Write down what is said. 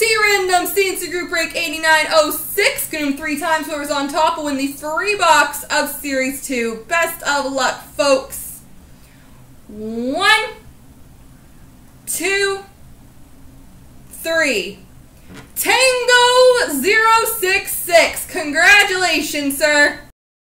T-Random CNC Group Break 8906. Get them three times. Whoever's on top will win the free box of Series 2. Best of luck, folks. 1, 2, 3. Tango 066. Congratulations, sir.